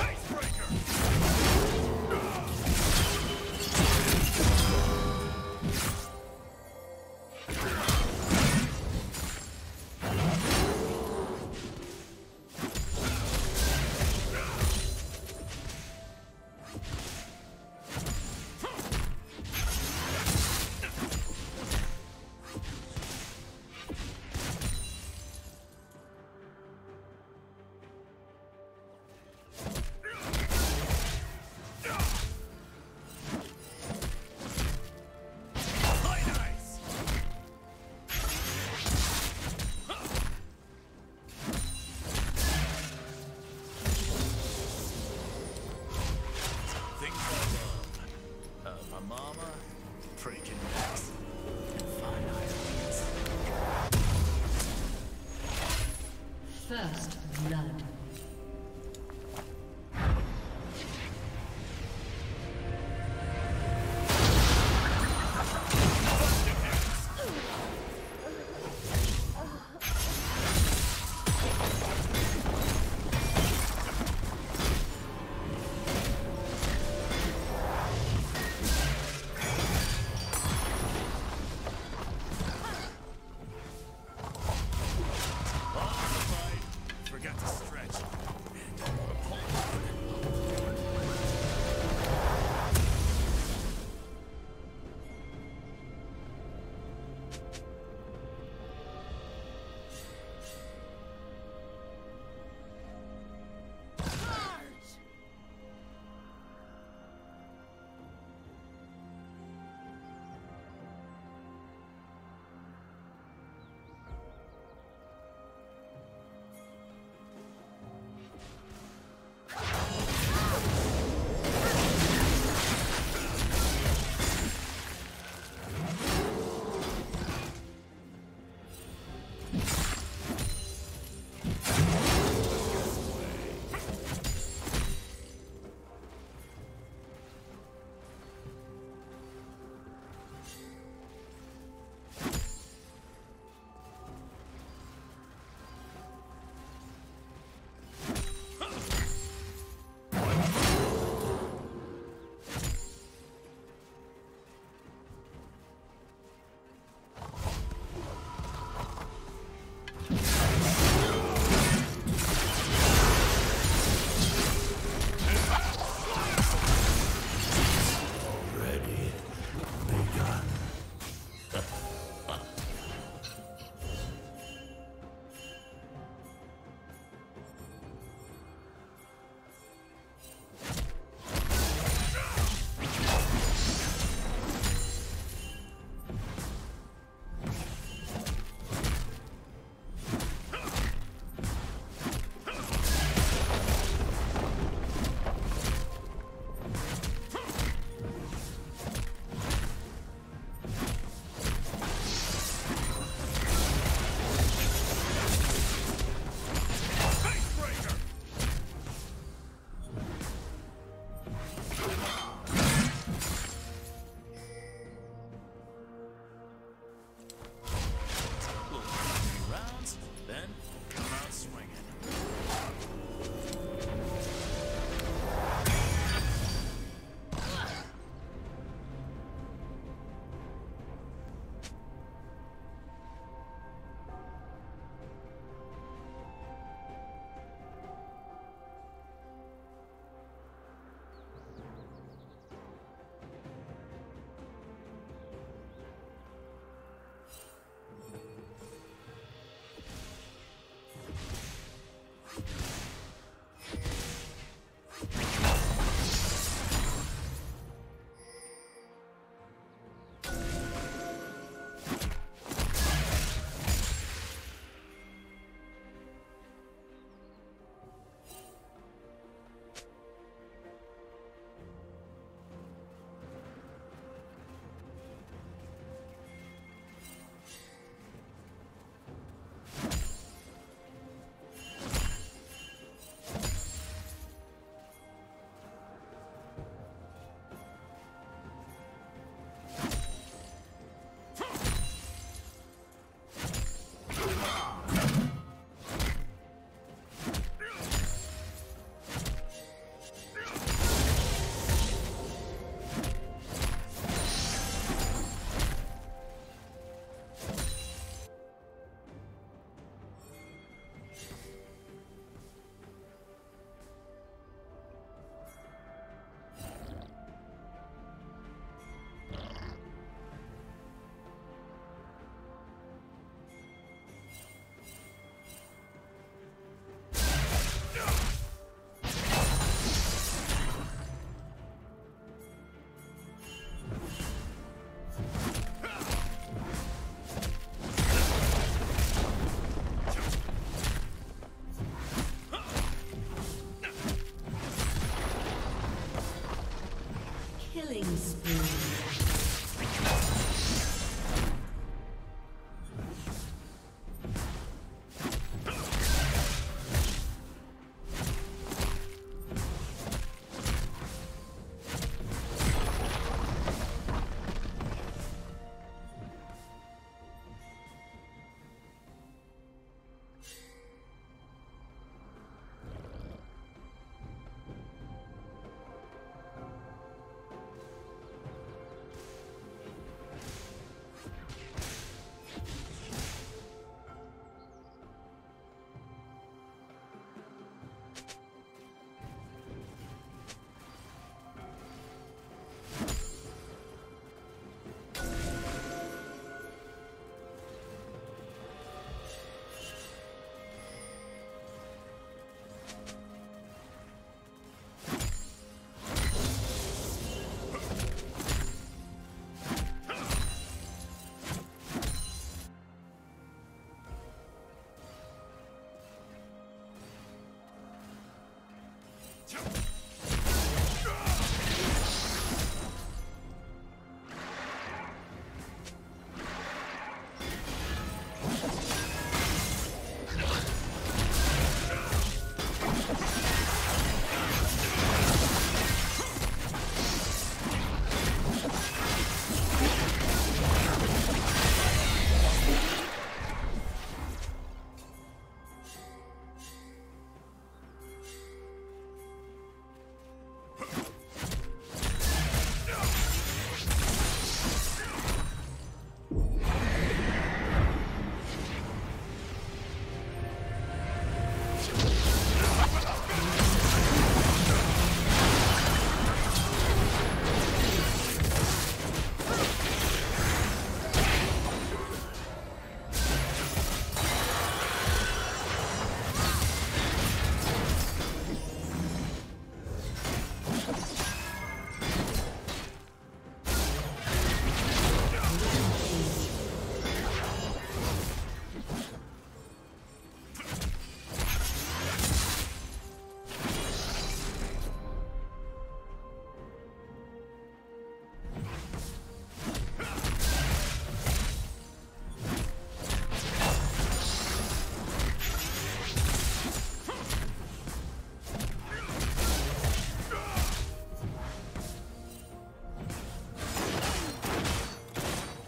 Icebreaker!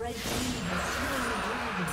Red team has slain the dragon.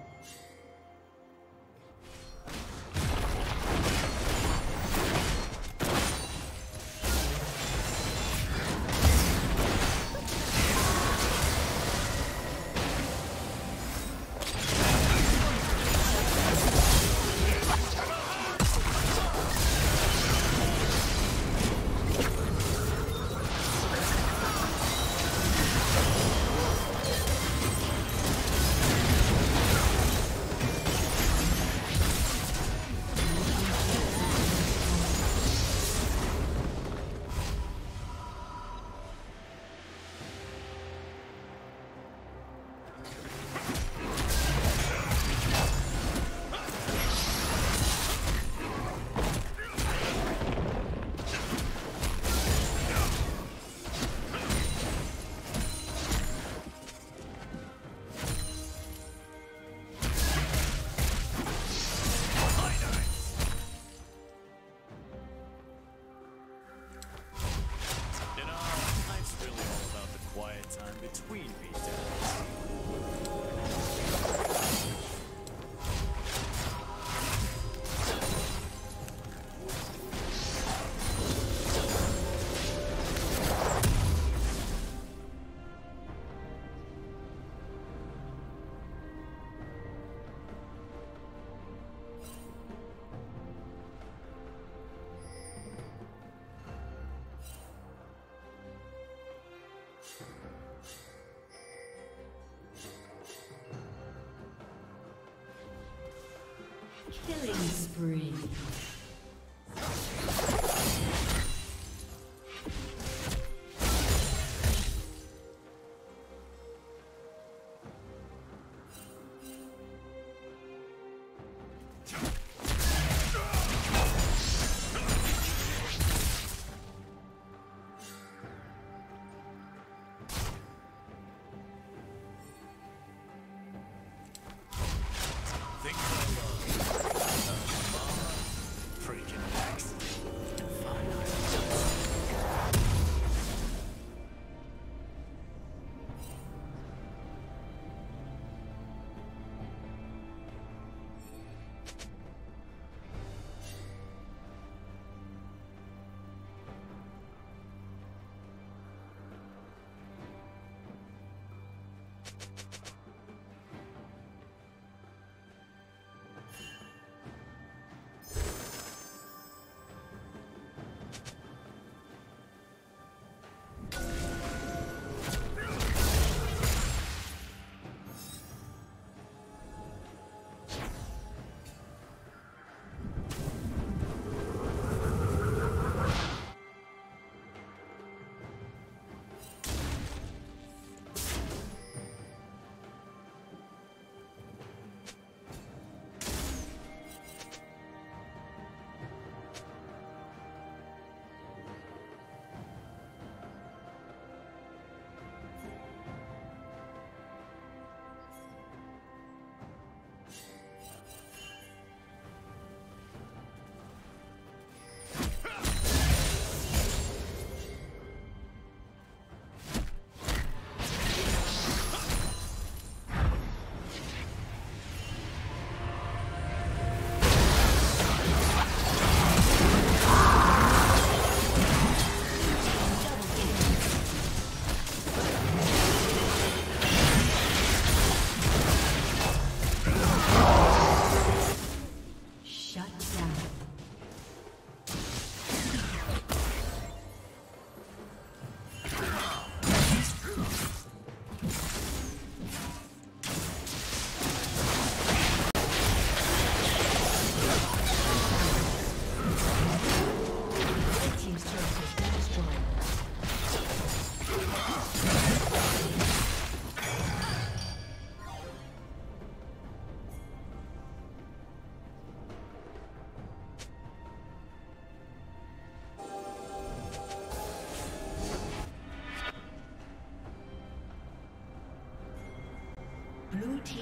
Killing spree.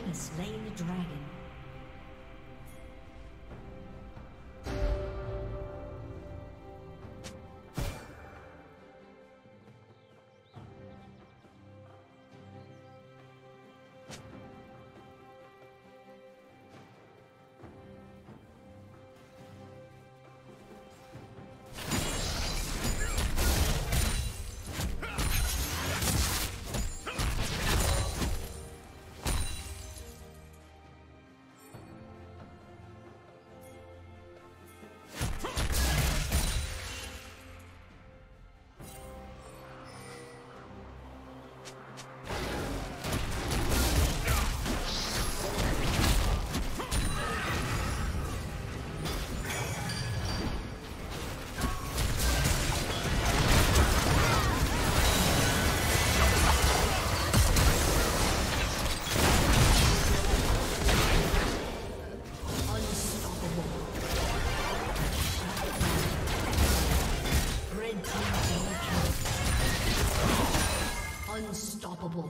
has slain the dragon. Unstoppable.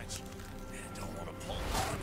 I don't want to pull on.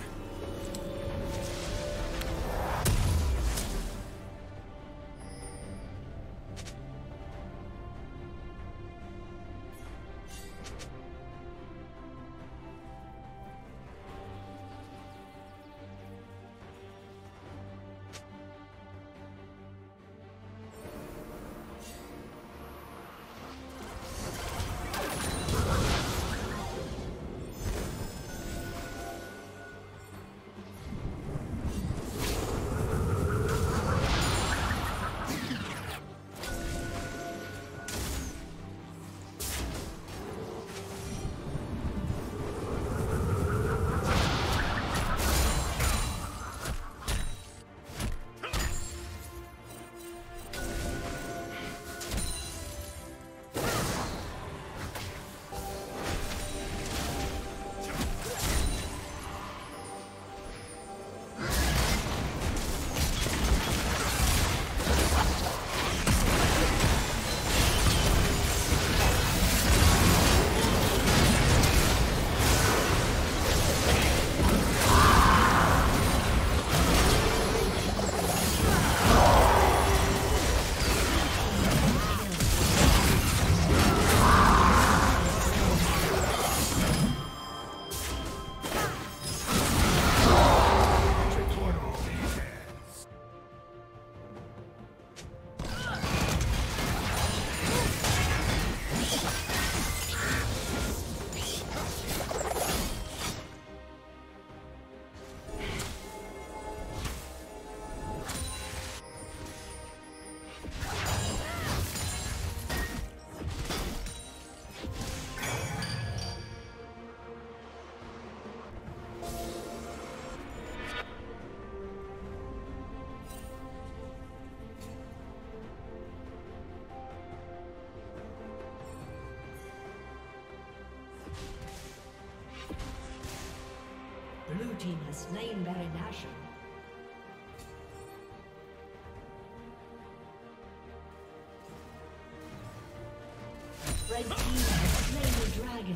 Blue team has slain Baron Nashor. Red team has slain the dragon.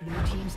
Blue team's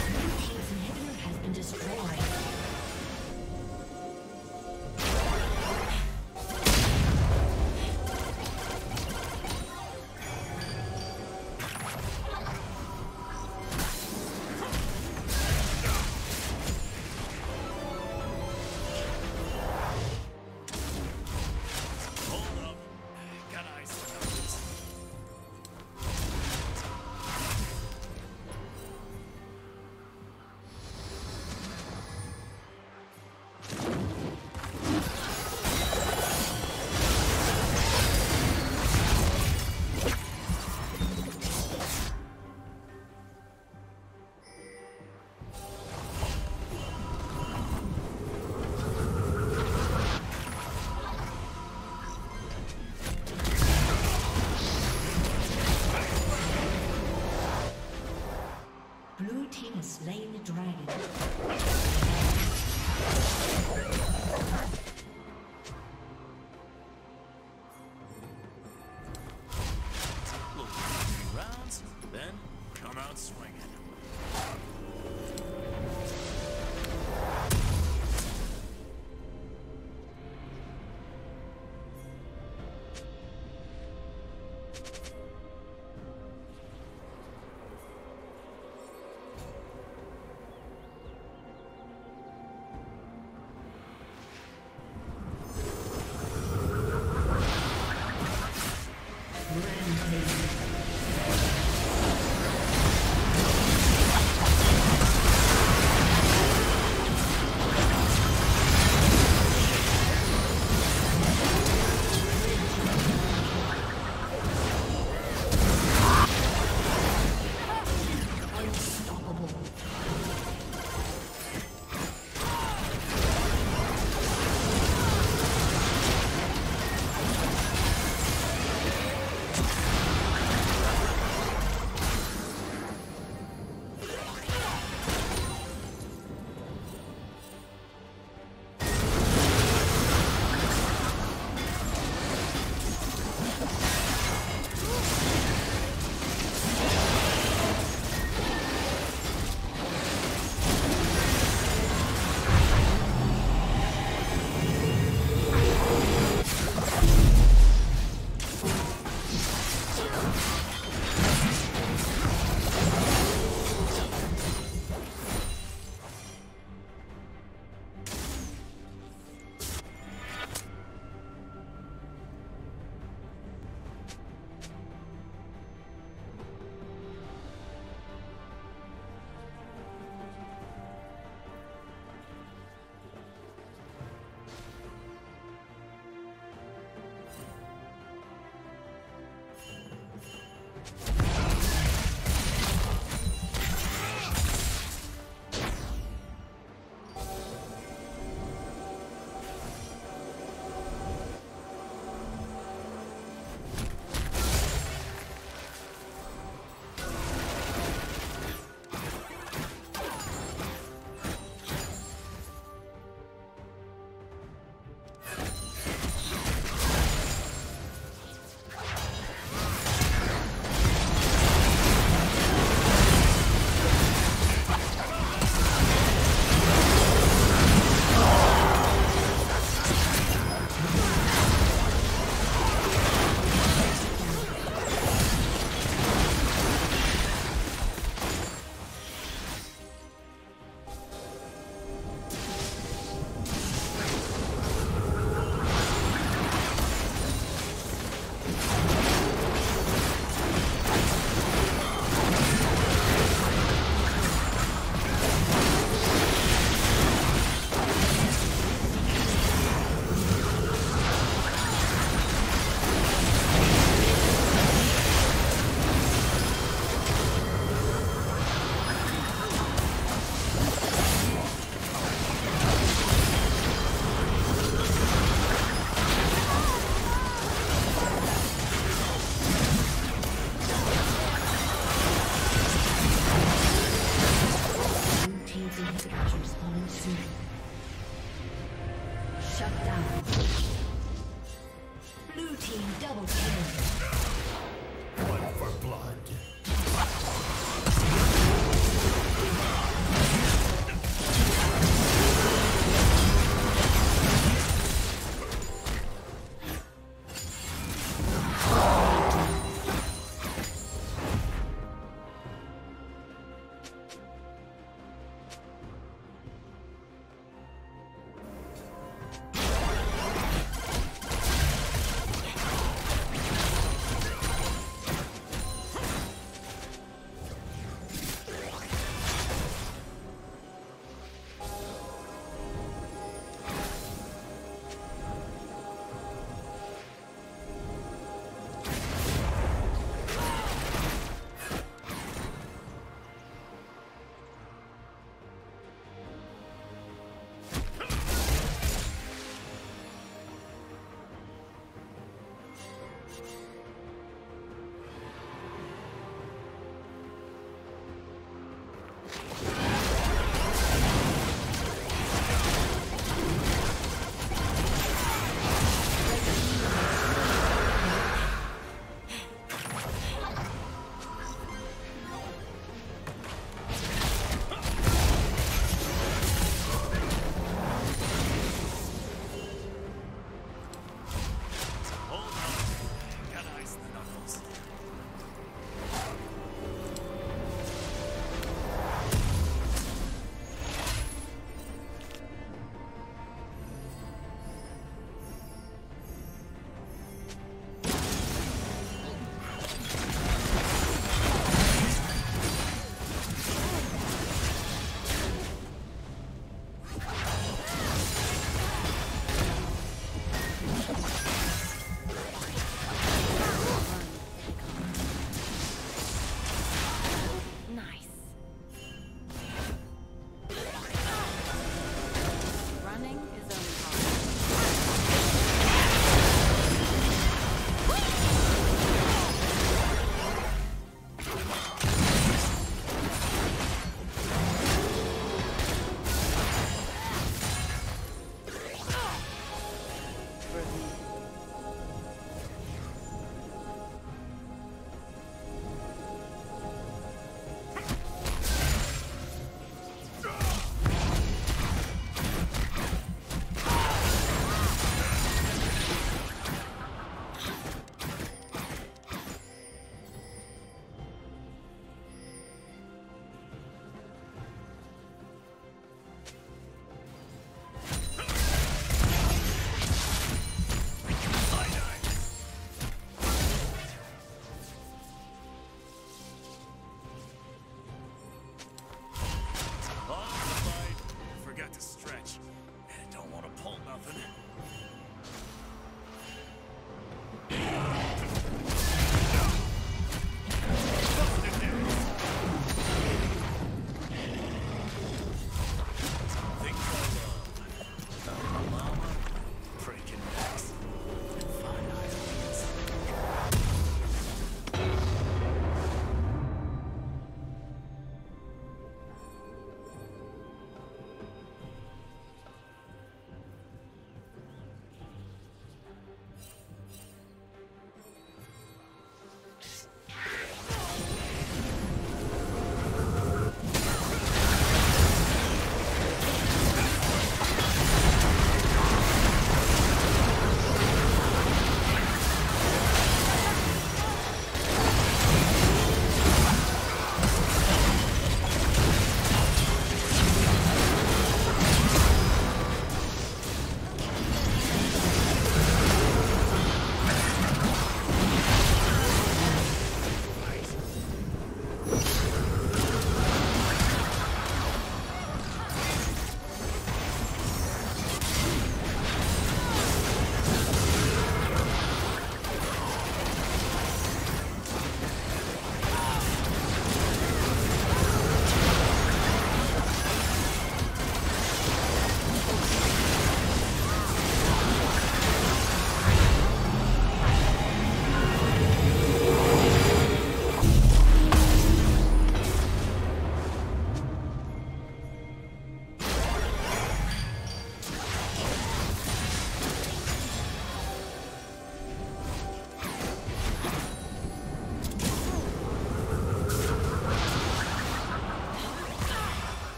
Blue team's inhibitor has been destroyed. Blue team has slain the dragon.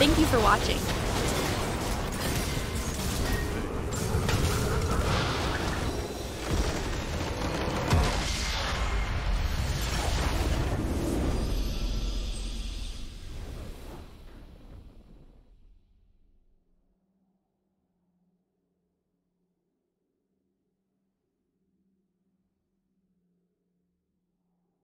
Thank you for watching.